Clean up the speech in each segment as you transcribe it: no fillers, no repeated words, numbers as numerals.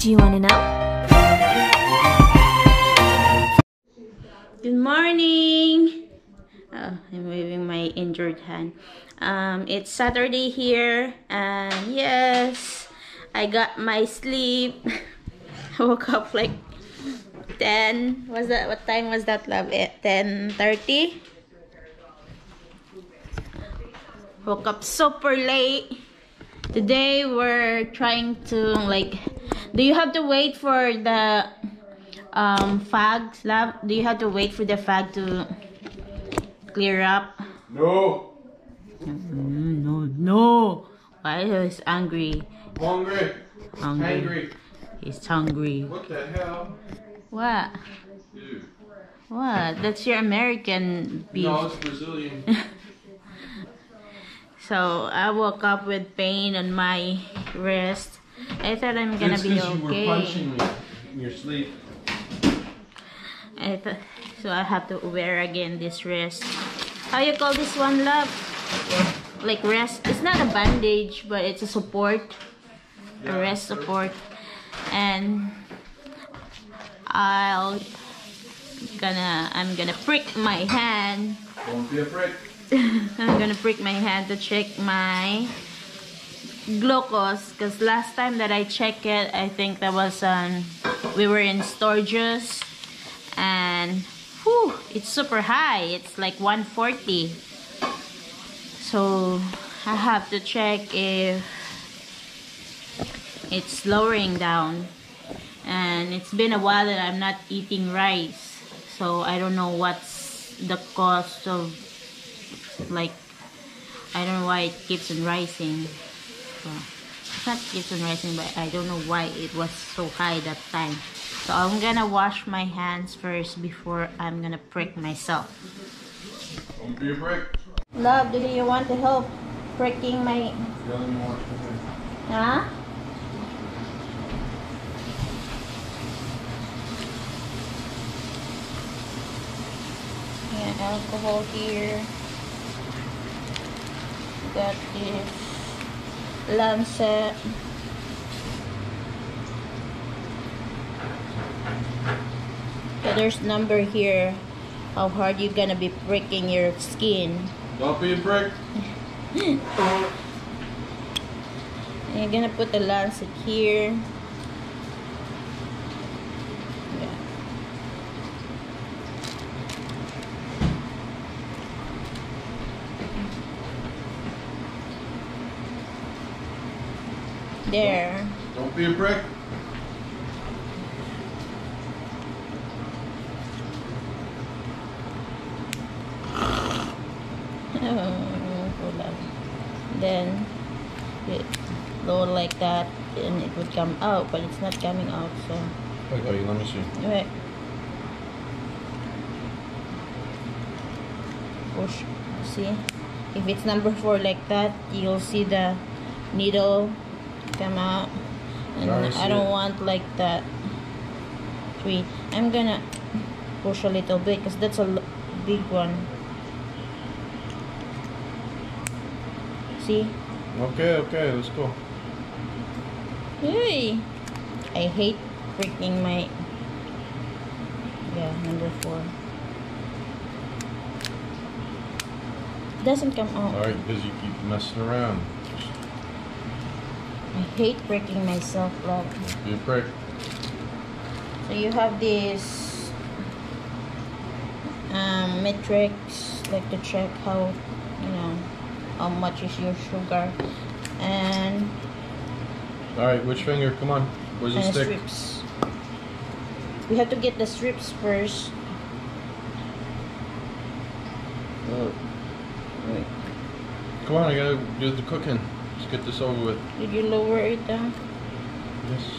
Do you want to know? Good morning. Oh, I'm waving my injured hand. It's Saturday here, and yes, I got my sleep. I woke up like 10. Was that what time was that, love? 10:30. Woke up super late. Today we're trying to like, do you have to wait for the fog, love? Do you have to wait for the fog to clear up? No. No. Why is angry? Hungry. Hungry. He's hungry. What the hell? What? Dude. What? That's your American beef. No, it's Brazilian. So I woke up with pain on my wrist. I thought I'm gonna be okay. You were punching me in your sleep. So I have to wear again this wrist. How you call this one, love? What? Like wrist. It's not a bandage, but it's a support. Yeah, a wrist support. And I'm gonna prick my hand. Don't be a prick. I'm gonna prick my hand to check my glucose, because last time that I checked it, I think that was we were in Sturgis, and whew, it's super high. It's like 140. So I have to check if it's slowing down. And it's been a while that I'm not eating rice, so I don't know what's the cost of, like, I don't know why it keeps on rising. Well, it's not keeps on rising, but I don't know why it was so high that time. So I'm gonna wash my hands first before I'm gonna prick myself. Don't be a prick. Love, do you want to help pricking my... Huh? Yeah, alcohol here. Got this lancet. So there's number here. How hard you're gonna be pricking your skin. Don't be a prick. And you're gonna put the lancet here. There. Don't be a prick. Hold on. Then it go like that, and it would come out, but it's not coming out. So. Wait, let me see. Wait. Push. See, if it's number 4 like that, you'll see the needle come out, and I don't want like that. 3. I'm gonna push a little bit because that's a big one. See? Okay, let's go. Hey, I hate pricking my. Yeah, number 4. It doesn't come out. All right, because you keep messing around. I hate pricking myself, love. You prick. So you have this metrics, like to check how, you know, how much is your sugar. And all right, which finger? Come on. Where's the stick? Strips. We have to get the strips first. Oh. Wait. Come on, I gotta do the cooking. Let's get this over with. Did you lower it down? Yes.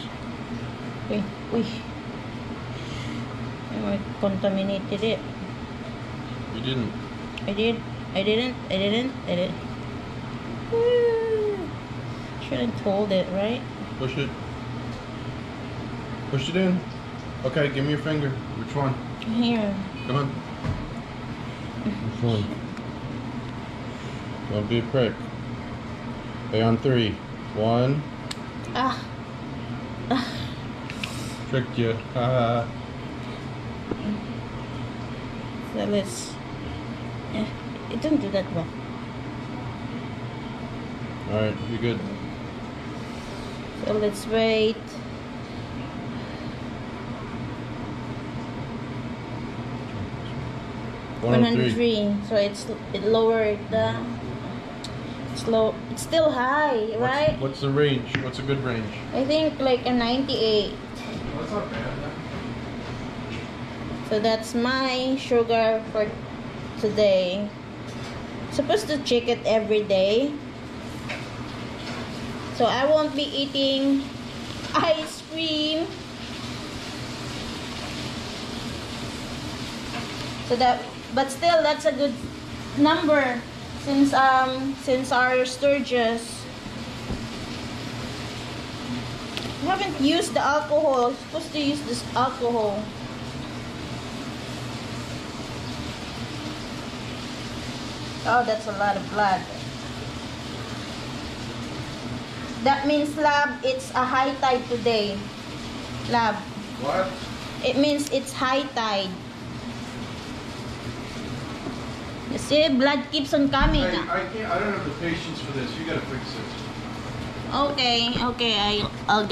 Wait. I contaminated it. You didn't. I did. I didn't. Woo. Shouldn't hold it, right? Push it. Push it in. Okay, give me your finger. Which one? Here. Come on. Which one? Don't be a prick. Okay, on 3. 1. Ah. tricked you. So let's... Yeah, it didn't do that well. Alright, you're good. So let's wait. One on three. So it lowered the... It's still high, right? What's the range? What's a good range? I think like a 98. That's not bad. So that's my sugar for today. Supposed to check it every day. So I won't be eating ice cream. So that, but still that's a good number. Since our sturges, we haven't used the alcohol. We're supposed to use this alcohol. Oh, that's a lot of blood. That means, lab, it's a high tide today. Lab. What? It means it's high tide. See, blood keeps on coming. I don't have the patience for this. You gotta fix it. Okay, okay. I'll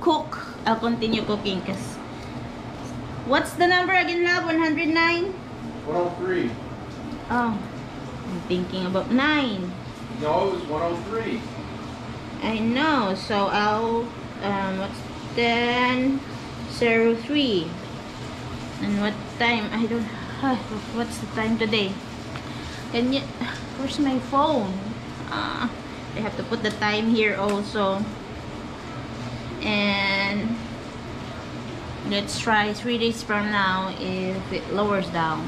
cook. I'll continue cooking. Cause what's the number again, love? 109. 103. Oh, I'm thinking about 9. No, it was 103. I know. So I'll what's 10:03. And what time? I don't. What's the time today? Can you, where's my phone? I have to put the time here also. And let's try 3 days from now if it lowers down.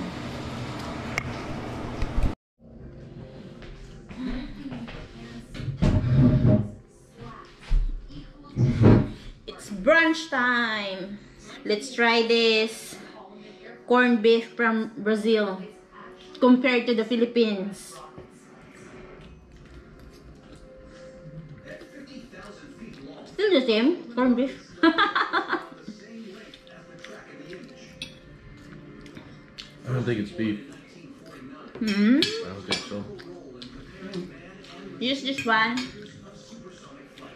It's brunch time. Let's try this. Corned beef from Brazil compared to the Philippines. Still the same, corned beef. I don't think it's beef. Mm-hmm. I don't think so. Use this one.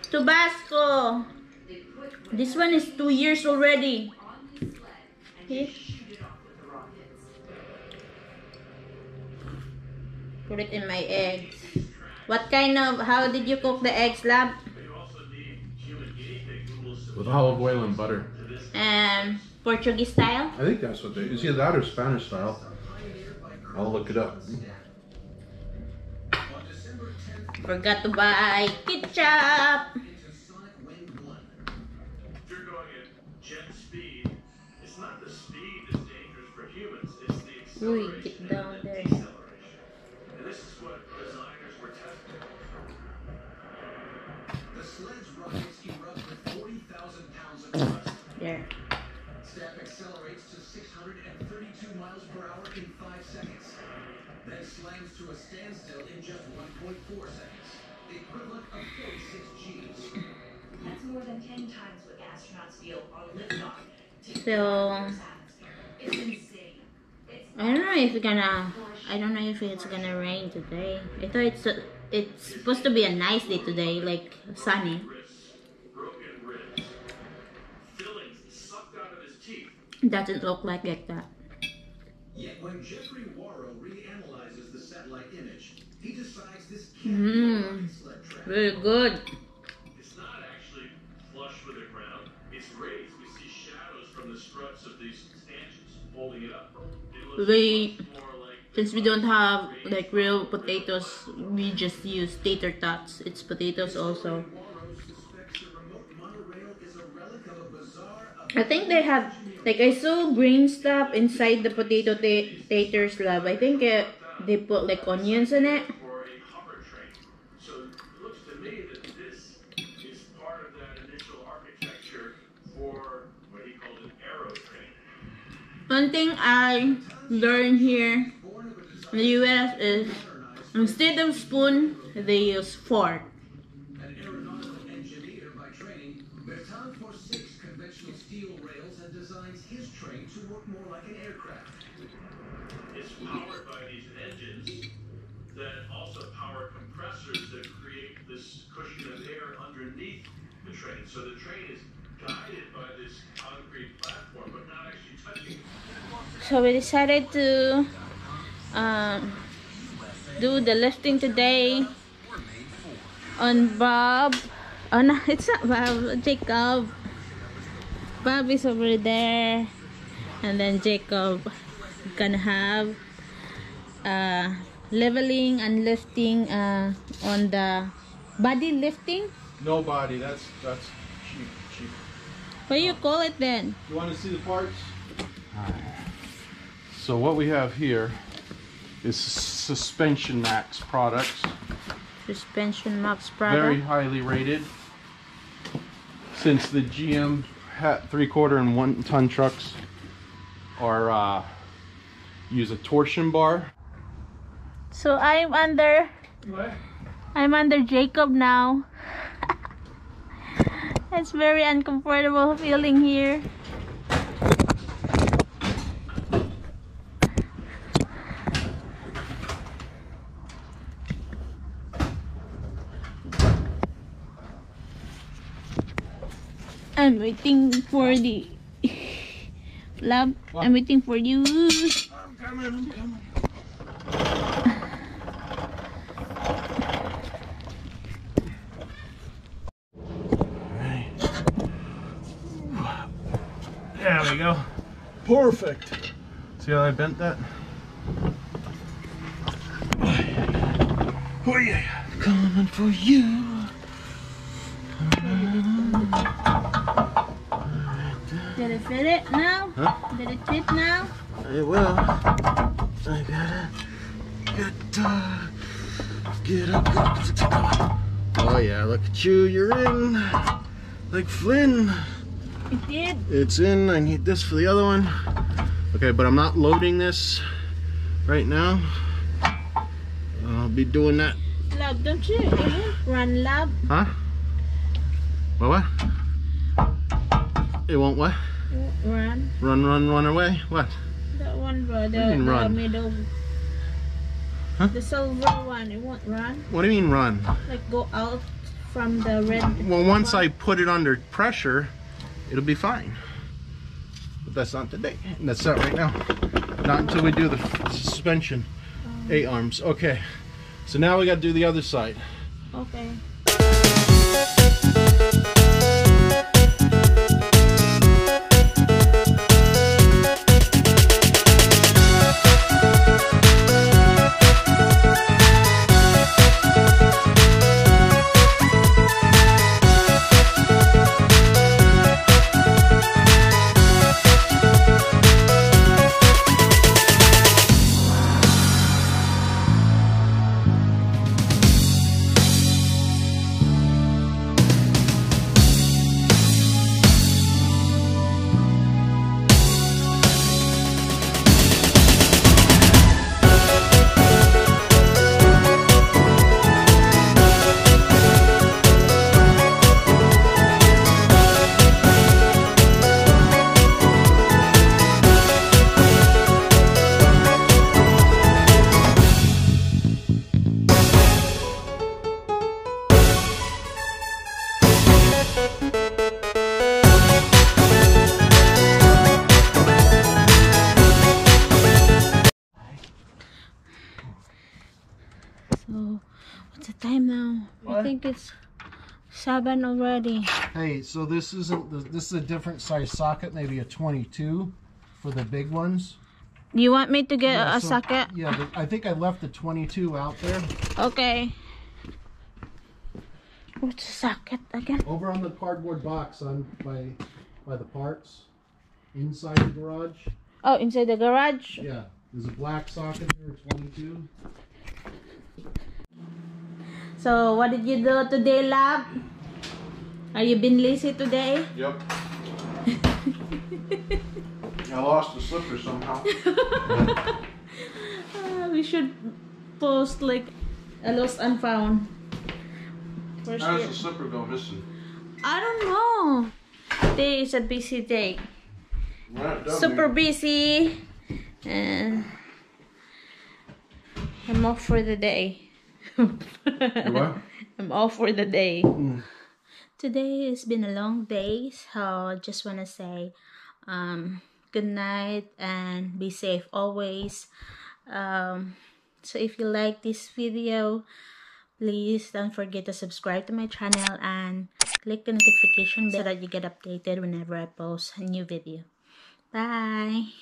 Tabasco. This one is 2 years already. Okay. Put it in my eggs. What kind of, how did you cook the eggs, lab? With olive oil and butter. Portuguese style? I think that's what they, is either that or Spanish style. I'll look it up. Forgot to buy ketchup. Ooh, get down there. There. Step accelerates to 632 miles per hour in 5 seconds. Then slams to a standstill in just 1.4 seconds, the equivalent of 46 Gs. That's more than 10 times what astronauts feel on liftoff. So it's insane. I don't know if it's gonna rain today. I thought it's supposed to be a nice day today, like sunny. Doesn't look like that. Yet when Jeffrey Warrow reanalyzes the satellite image, he decides this can't be sled track. Very good. It's not actually flush with the ground. It's raised. We see shadows from the struts of these stanchions holding it up. Since we don't have like real potatoes, we just use tater tots. It's potatoes also. I think they have, like, I saw green stuff inside the potato tater slab. I think they put like onions in it. So it looks to me that this is part of that initial architecture for what he called an aero train. One thing I learned here in the US is instead of spoon, they use fork. An aeronautical engineer by training, Bertrand Forsyth aircraft. It's powered by these engines that also power compressors that create this cushion of air underneath the train. So the train is guided by this concrete platform, but not actually touching it. So we decided to do the lifting today on Bob. Oh no, it's not Bob, Jacob. Bob is over there, and then Jacob gonna have leveling and lifting on the body lifting. No body, that's cheap. What do you call it then? You want to see the parts? Alright. So what we have here is Suspension Max products. Suspension Max product. Very highly rated. Since the GM hat 3/4 and 1-ton trucks are use a torsion bar. So I'm under. What? I'm under Jacob now. It's very uncomfortable feeling here. I'm waiting for the lab. What? I'm waiting for you. I'm coming, I'm coming. There we go. Perfect. See how I bent that? Oh yeah. Coming for you. Did it fit it now? Huh? Did it fit now? It will. I gotta get up. Oh yeah, look at you. You're in. Like Flynn. It did. It's in. I need this for the other one. Okay, but I'm not loading this right now. I'll be doing that. Love, don't you run, love? Huh? What? It won't what? Run. Run away? What? That one, bro. The middle. Huh? The silver one. It won't run. What do you mean run? Like go out from the red. Well, once I put it under pressure, it'll be fine, but that's not today. That's not right now. Not until we do the suspension A-arms. Okay, so now we got to do the other side. Okay. So what's the time now? What? I think it's 7 already. Hey, so this is a different size socket, maybe a 22 for the big ones. You want me to get a socket? Yeah, but I think I left the 22 out there. Okay. What's the socket again? Over on the cardboard box on by the parts inside the garage. Oh, inside the garage? Yeah. There's a black socket here, 22. So, what did you do today, lab? Are you been lazy today? Yep. I lost the slipper somehow. We should post like a lost and found. Where's How does the slipper go missing? I don't know. Today is a busy day. Super busy. and I'm off for the day. What? I'm off for the day. Today has been a long day, so I just want to say good night and be safe always. So if you like this video, please don't forget to subscribe to my channel and click the notification bell so that you get updated whenever I post a new video. Bye!